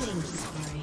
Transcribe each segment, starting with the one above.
Killing spree.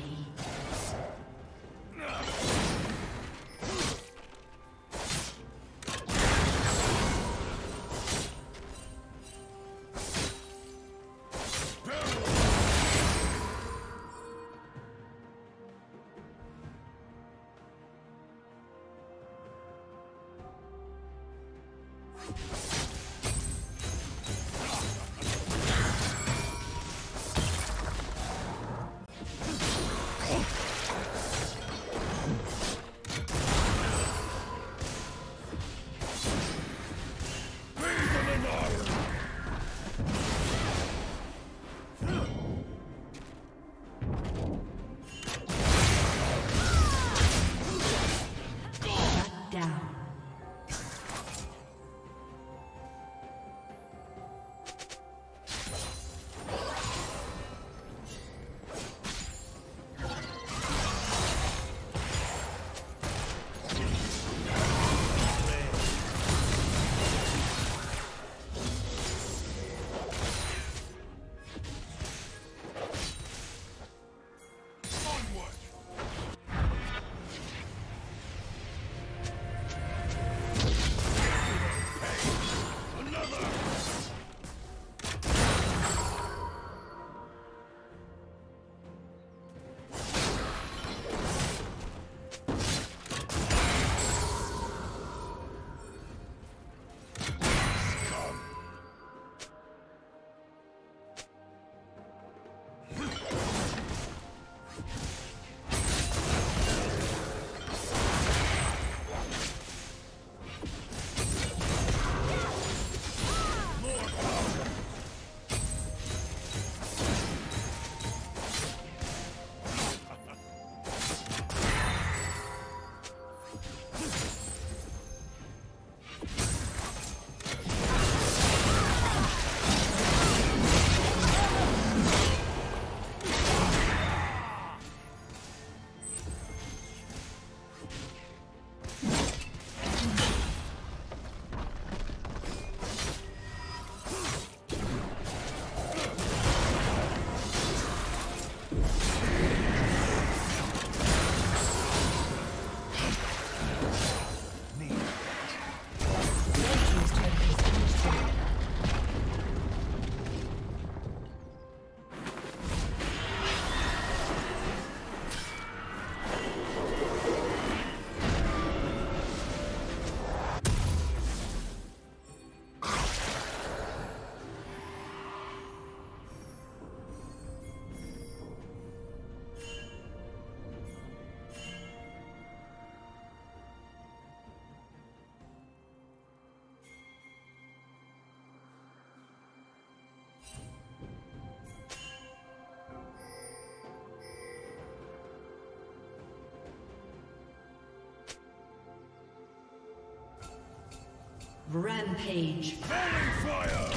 Rampage. Fire!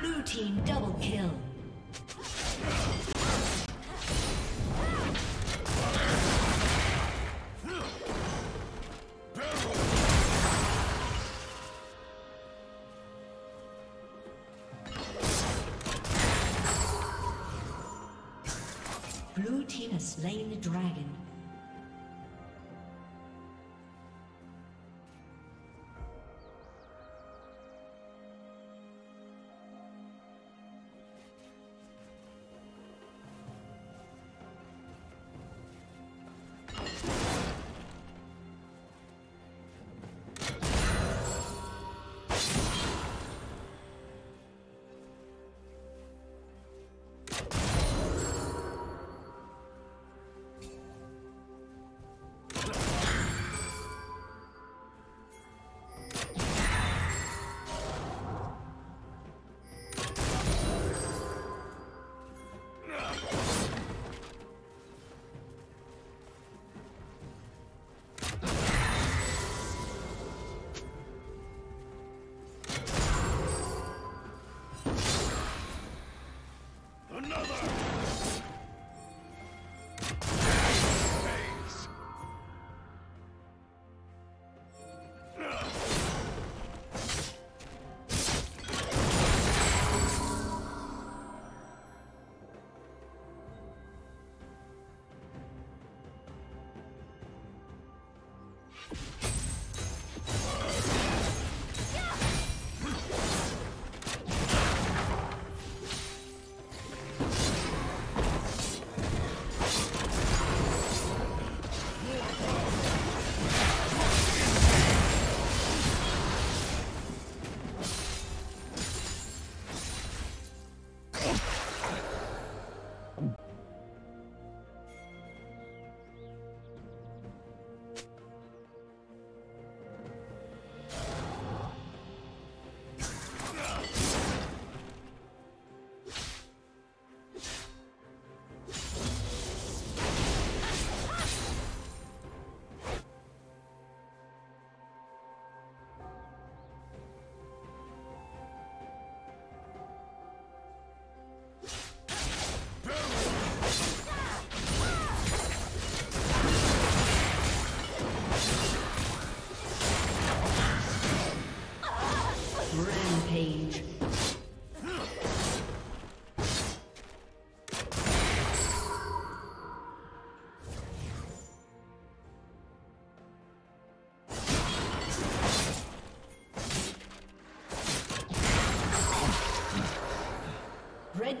Blue team double kill. Blue team has slain the dragon. Red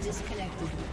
Disconnected.